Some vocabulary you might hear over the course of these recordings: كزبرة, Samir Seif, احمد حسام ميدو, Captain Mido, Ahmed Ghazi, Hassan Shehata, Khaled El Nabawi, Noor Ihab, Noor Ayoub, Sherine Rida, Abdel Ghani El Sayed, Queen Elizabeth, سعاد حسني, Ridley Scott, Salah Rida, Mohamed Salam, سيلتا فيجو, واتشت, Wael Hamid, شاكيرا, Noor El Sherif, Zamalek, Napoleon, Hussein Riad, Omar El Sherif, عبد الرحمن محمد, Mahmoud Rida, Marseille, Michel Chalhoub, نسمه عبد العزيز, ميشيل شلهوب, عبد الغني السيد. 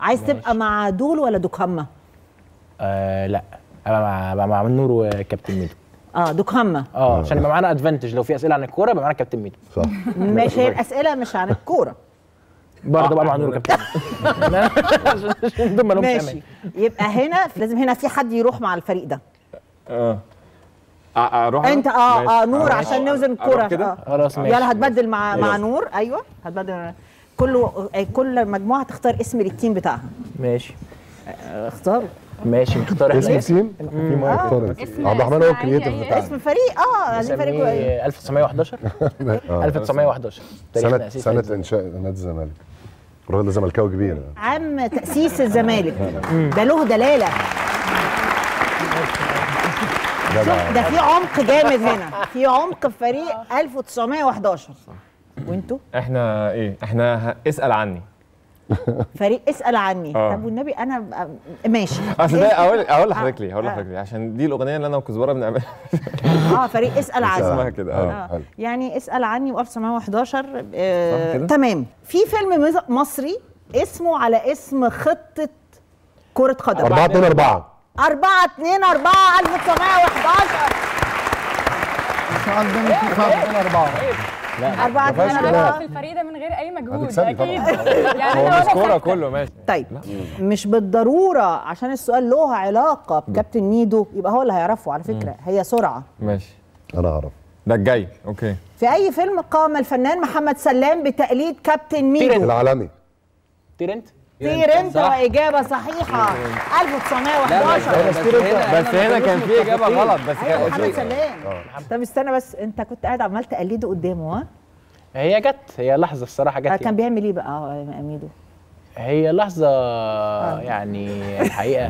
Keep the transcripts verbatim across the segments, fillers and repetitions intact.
عايز ماشي. تبقى مع دول ولا دوكهمة؟ آه لا انا مع بقى مع نور وكابتن ميدو. اه دوكهمة اه عشان يبقى معانا ادفانتج، لو في اسئله عن الكوره يبقى معانا كابتن ميدو. صح ماشي. هي الاسئله مش عن الكوره برضه بقى مع نور وكابتن ميدو. ماشي يبقى هنا لازم هنا في حد يروح مع الفريق ده. اه اروح انت اه اه نور عشان نوزن الكوره كده خلاص. ماشي يلا هتبدل مع مع نور. ايوه هتبدل. كل كل مجموعه تختار اسم للتيم بتاعها. ماشي اختار. ماشي نختار اسم التيم. في ما اختارت عبد الرحمن هو الكرييتيف بتاعنا. اسم فريق اه عايزين فريق ايه؟ ألف وتسعمية وحداشر ألف وتسعمية وحداشر سنه سنه انشاء نادي الزمالك. الراجل ده زملكاوي كبير. عام تاسيس الزمالك ده له دلاله. ده في عمق جامد هنا، في عمق في فريق ألف وتسعمية وحداشر. وانتوا؟ احنا ايه؟ احنا اسأل عني. فريق اسأل عني. طب والنبي انا ماشي. اصل ده اقول اقول لحضرتك ليه؟ هقول لحضرتك ليه؟ عشان دي الاغنية اللي انا وكزبرة بنعملها. اه فريق اسأل عني. اسمها كده اه. يعني اسأل عني وألف وتسعمية وحداشر. تمام. في فيلم مصري اسمه على اسم خطة كرة قدم. أربعة اتنين أربعة. أربعة اتنين أربعة ألف وتسعمية وحداشر. مش عندنا أربعة اتنين أربعة. لا أربعة أنا في الفريدة من غير أي مجهود أكيد. يعني هو الكورة كله ماشي. طيب مش بالضرورة عشان السؤال له علاقة بكابتن ميدو يبقى هو اللي هيعرفه على فكرة. هي سرعة. ماشي أنا أعرف ده الجاي. أوكي. في أي فيلم قام الفنان محمد سلام بتقليد كابتن ميدو؟ العالمي. تيرنت. طير انت واجابه صحيحه. ألف وتسعمية وحداشر. بس, بس, هنا, بس هنا كان في اجابه غلط بس. ايوه محمد سلام. طب استنى بس انت كنت قاعد عمال تقلده قدامه. ها هي جت هي لحظه الصراحه جت. كان بيعمل ايه بقى ميدو؟ هي لحظه يعني الحقيقه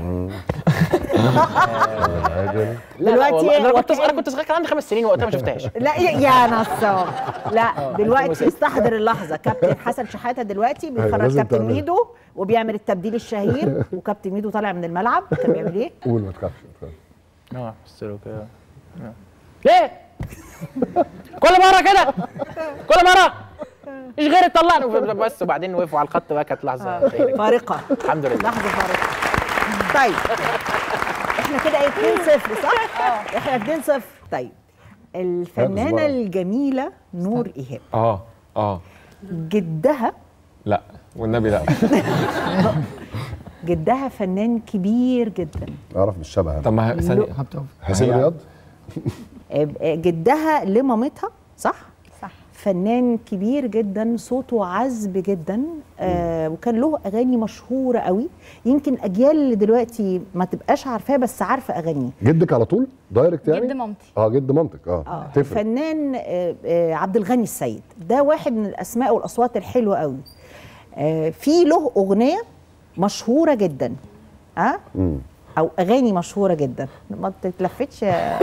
دلوقتي انا كنت انا كنت صغير كان عندي خمس سنين وقتها ما شفتهاش. لا يا نصاب. لا دلوقتي استحضر اللحظه. كابتن حسن شحاته دلوقتي بيخرج كابتن ميدو وبيعمل التبديل الشهير وكابتن ميدو طالع من الملعب كان بيعمل ايه؟ قول ما تخافش ما تخافش. اه حسيته كده ليه؟ كل مره كده كل مره مش غير طلعنا بس وبعدين وقفوا على الخط بقى. كانت لحظه فارقه الحمد لله. لحظه فارقه. طيب احنا كده ايه اتنين صفر صح؟ اه احنا اتنين صفر. طيب الفنانه الجميله نور ايهاب اه اه جدها لا والنبي لا جدها فنان كبير جدا. اعرف مش شبه. طب ما ثانيه حسين رياض. جدها لمامتها صح؟ صح. فنان كبير جدا صوته عذب جدا آه وكان له اغاني مشهوره قوي يمكن اجيال اللي دلوقتي ما تبقاش عارفاه بس عارفه اغانيه. جدك على طول دايركت يعني؟ جد مامتي. اه جد مامتك اه, آه. تفرق. فنان آه آه عبد الغني السيد ده واحد من الاسماء والاصوات الحلوه قوي. آه في له اغنيه مشهوره جدا اه مم. او اغاني مشهوره جدا ما تتلفتش. اه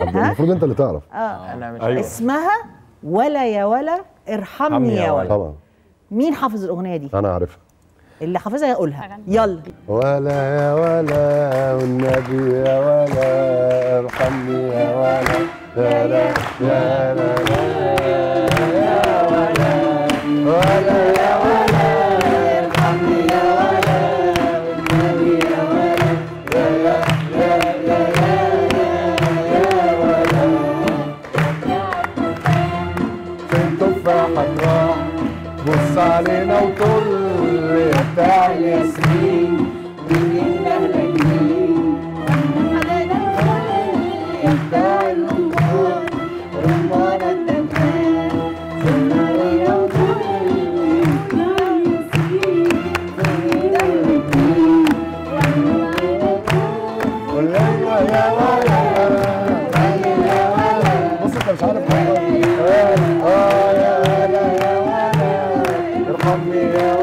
المفروض انت اللي تعرف. اه انا مش أيوة. اسمها ولا يا ولا ارحمني يا ولا. طبعا مين حافظ الاغنيه دي؟ انا عارفها. اللي حافظها يقولها يلا. ولا يا ولا والنبي يا ولا ارحمني يا ولا لا لا لا لا يا ولا ولا يا ولا ارحمني يا ولا والنبي يا ولا لا لا لا يا ولا فين تفاحة تروح بص علينا وطول بتاع ياسمين منين مهلكين علينا الكل بتاع الأمور رمانا الدمام كنا علينا وطول بتاع ياسمين منين مهلكين علينا الكل يا ولا يا ولا. بص انت مش عارف اه يا ولا يا ولا ارحمني يا ولا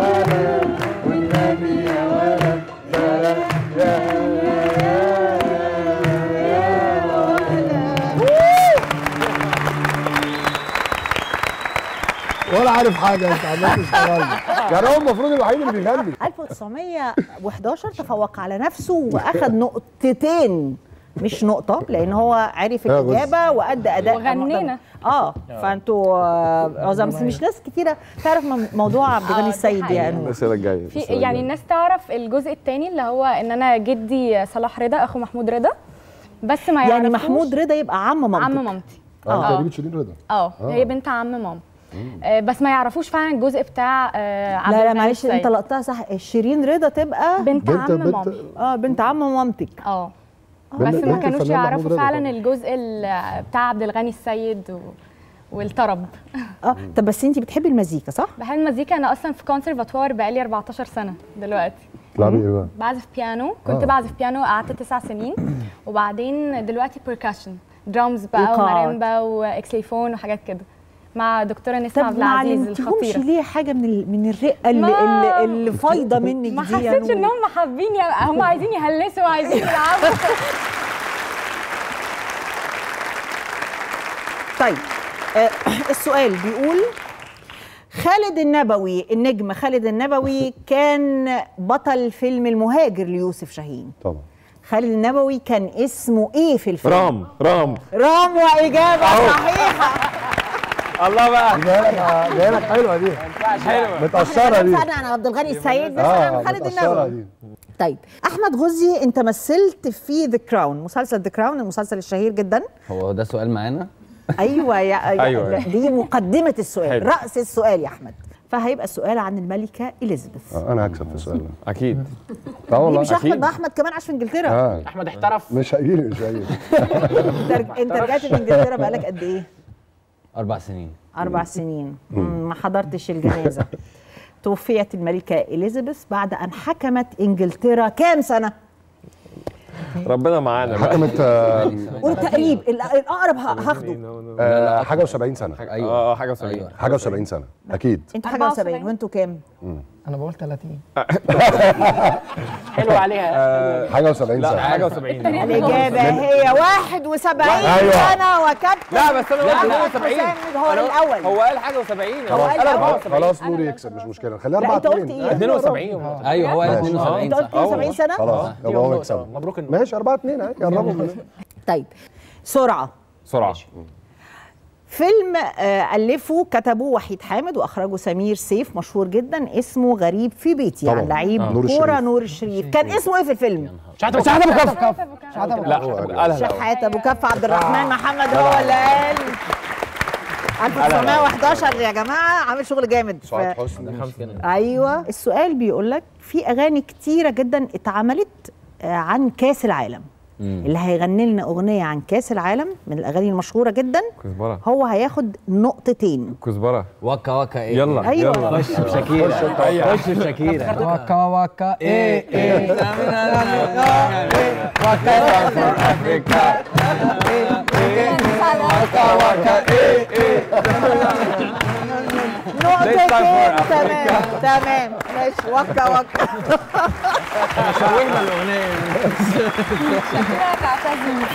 ولا عارف حاجه انت عمال تشتغل يعني. هو المفروض الوحيد اللي بيغني. ألف وتسعمية وحداشر تفوق على نفسه واخد نقطتين مش نقطه، لان هو عرف الاجابه وادى اداء وغنينا اه فانتوا آه بس مش ناس كتيره تعرف موضوع عبد الغني السيد. يعني في يعني الناس تعرف الجزء الثاني اللي هو ان انا جدي صلاح رضا اخو محمود رضا، بس ما يعني محمود رضا يبقى عم مامتي. عم مامتي اه تقريبا شيرين رضا اه هي بنت عم ماما آه بس ما يعرفوش فعلا الجزء بتاع آه عبد الغني. لا لا معلش انت لقطتها صح، شيرين رضا تبقى بنت عم مامتي اه بنت عم مامتك اه بس ما كانوش يعرفوا فعلا الجزء بتاع عبد الغني السيد و... والطرب. اه طب بس انت بتحبي المزيكا صح؟ بحب المزيكا، انا اصلا في كونسرفاتوار بقالي أربعتاشر سنه دلوقتي. بتلعبي ايه بقى؟ بعزف بيانو، كنت آه. بعزف بيانو قعدت تسع سنين وبعدين دلوقتي بيركشن درامز بقى وماريمبا واكسليفون وحاجات كده مع دكتوره نسمه عبد العزيز الخطيره. طب ليه حاجه من من الرقه اللي اللي فايضه منك دي؟ ما حسيتش انهم حابين، هم عايزين يهلسوا وعايزين يلعبوا. طيب آه السؤال بيقول خالد النبوي، النجم خالد النبوي كان بطل فيلم المهاجر ليوسف شاهين. طبعا خالد النبوي كان اسمه ايه في الفيلم؟ رام رام رام واجابه أوه. صحيحه. الله بقى جايه لك حلوه دي، حلوه متقشره دي. انا عبد الغني السيد بس انا خالد النبوي. طيب احمد غزي انت مثلت في ذا كراون، مسلسل ذا كراون المسلسل الشهير جدا. هو ده سؤال معانا؟ ايوه يا أيوة. دي مقدمه السؤال، راس السؤال يا احمد، فهيبقى السؤال عن الملكه اليزابيث. انا هكسب في السؤال اكيد. اه والله مش احمد، ده احمد كمان عاش في انجلترا. آه. احمد احترف. مش هيجيلي مش هيجيلي. انت رجعت من انجلترا بقالك قد ايه؟ أربع سنين. أربع سنين ما حضرتش الجنازة. توفيت الملكة إليزابيث بعد أن حكمت إنجلترا كام سنة؟ ربنا معانا. حكمت قول تقريب الأقرب هاخده. حاجة وسبعين سنة. أيوه أه حاجة وسبعين. حاجة وسبعين سنة أكيد. أنتوا حاجة وسبعين وأنتوا كام؟ أنا بقول تلاتين. حلو عليها. حاجة وسبعين سنة. لا حاجة وسبعين سنة. الإجابة هي واحد وسبعين سنة وكابتن. لا بس أنا قلت سبعين. هو الأول. هو قال حاجة وسبعين. هو قال أربعة وسبعين. خلاص نور يكسب مش مشكلة، خليها أربعة وسبعين. اتنين وسبعين. أيوه هو قال اتنين وسبعين. أنت قلت سبعين سنة؟ خلاص يبقى هو يكسب. مبروك النور. ماشي أربعة اتنين أهي قربوا مننا. طيب سرعة. سرعة. فيلم ألفه كتبه وحيد حامد وأخرجه سمير سيف مشهور جدا اسمه غريب في بيتي، يعني لعيب كورة نور الشريف. كان اسمه إيه في الفيلم؟ شحاتة أبو كف. شحاتة أبو كف. شحاتة أبو كف. عبد الرحمن محمد هو اللي قال ألف وتسعمية وحداشر يا جماعة، عامل شغل جامد. سعاد حسني. أيوه السؤال بيقول لك في أغاني كتيرة جدا اتعملت عن كأس العالم. اللي هيغني لنا اغنيه عن كاس العالم من الاغاني المشهوره جدا كزبرة. هو هياخد نقطتين. كزبره وكا وكا ايه. يلا أيوة. يلا خش بشاكيرا. خش بشاكيرا. وكا وكا ايه ايه وكا وكا ايه ايه نقطتين. تمام تمام ماشي. وكا وكا شوينا الاغنيه.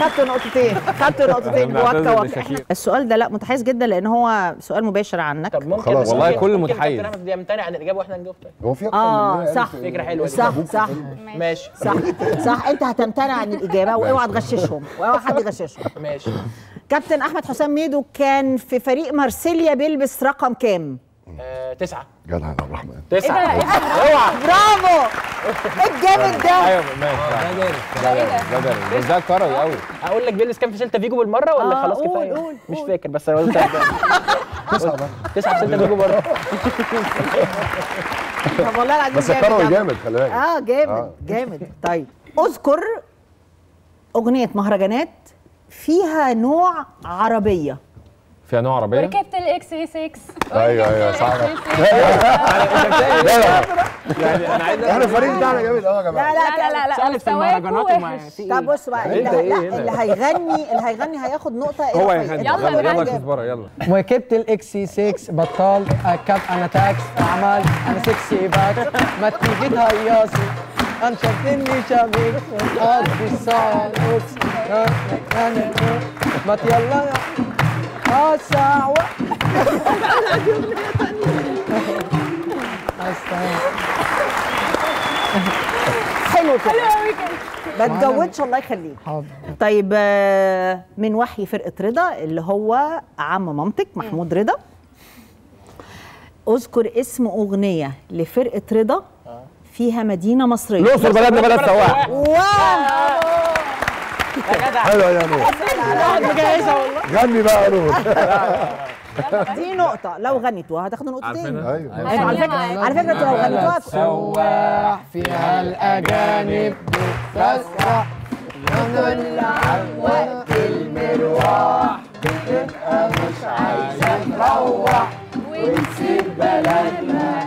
خدتوا نقطتين خدتوا نقطتين. وكا وكا السؤال ده لا متحيز جدا لان هو سؤال مباشر عنك. طب ممكن والله كل متحيز يمتنع عن الاجابه واحنا نجاوبها. هو في اه صح فكره حلوه. صح صح ماشي صح صح. انت هتمتنع عن الاجابه واوعى تغششهم واوعى حد يغششهم. ماشي. كابتن احمد حسام ميدو كان في فريق مارسيليا بيلبس رقم كام؟ آه، تسعة. جدع يا الرحمن. تسعة. اوعى. برافو. الجامد ده. ايوه ماشي. ده ده ده ده كروي قوي. اقول لك بيلبس كام في سيلتا فيجو بالمره ولا خلاص كفايه؟ مش فاكر بس انا قلت تسعة بقى. تسعة في سيلتا فيجو بره. طب والله العظيم بس كروي جامد خلي بالك. اه جامد جامد. طيب اذكر اغنيه مهرجانات فيها نوع عربيه. فيها نوع عربيه؟ وركبت الاكس اي ستة. ايوه ايوه صح. يعني انا عايز احنا الفريق بتاعنا جامد قوي يا جماعه. لا لا لا لا سالت في المهرجانات وما في. طب بص بقى اللي هيغني اللي هيغني هياخد نقطه. هو هيغني. يلا يلا كزبره يلا. وركبت الاكس اي ستة بطال اركب انا تاكس اعمال انا سكسي باك ما تيجي تهيصي انا شافتني شبيك قضي الساعه الاكس ما يلا اه ساعة حلو كده ما تجودش الله يخليك. حاضر طيب من وحي فرقة رضا اللي هو عم مامتك محمود رضا، اذكر اسم اغنية لفرقة رضا فيها مدينة مصرية. الأقصر بلدنا بلد سواح. حلو يا نور، مجهزة والله. غني بقى يا نور. دي نقطة، لو غنيتوها هتاخدوا نقطتين. أيوة على فكرة، على فكرة لو غنيتوها سواح فيها الأجانب بتتفسح، نقول عن وقت المروح، بتبقى مش عايزة تروح ونسيب بلدنا.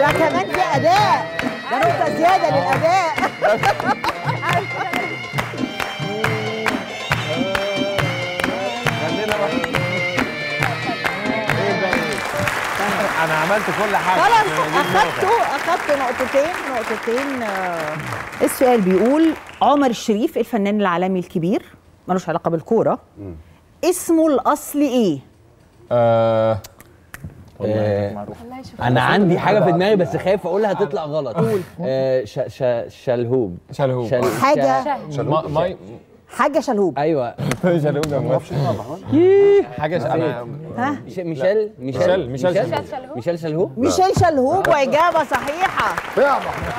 ده كمان في أداء، ده نقطة زيادة للأداء. أنا عملت كل حاجة. خلاص أخدتوا أخدتوا نقطتين نقطتين. السؤال بيقول عمر الشريف الفنان العالمي الكبير ملوش علاقة بالكورة، اسمه الأصلي إيه؟ آه والله أنا عندي حاجة في دماغي بس خايف أقولها تطلع غلط. قول. شلهوب. شلهوب. حاجة. ماي. حاجة شلهوب. أيوه شلهوب ده ما اعرفش. حاجة شلهوب. ها؟ ميشيل ميشيل ميشيل شلهوب. ميشيل شلهوب. ميشيل شلهوب وإجابة صحيحة. يا محمود.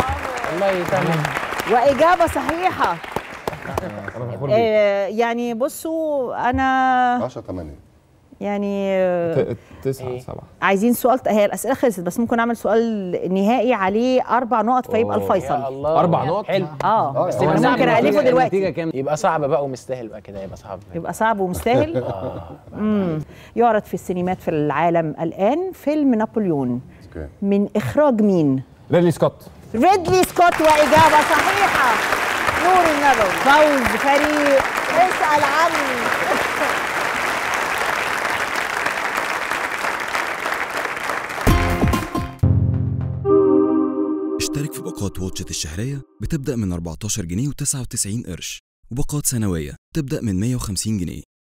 الله يسامحك. وإجابة صحيحة. يعني بصوا أنا عشرة تمانية يعني تسعة سبعة. عايزين سؤال، هي الأسئلة خلصت بس ممكن أعمل سؤال نهائي عليه أربع نقط فيبقى الفيصل. أربع نقط حلو. أه بس ممكن أألفه دلوقتي. يبقى صعب بقى ومستاهل بقى كده. يبقى صعب يبقى صعب ومستاهل. يعرض في السينمات في العالم الآن فيلم نابليون من إخراج مين؟ ريدلي سكوت. ريدلي سكوت وإجابة صحيحة. نور النبوي. فوز فريق اسأل عني. اشترك في باقات واتشت الشهرية بتبدأ من أربعتاشر جنيه وتسعة وتسعين قرش، وباقات سنوية تبدأ من مية وخمسين جنيه.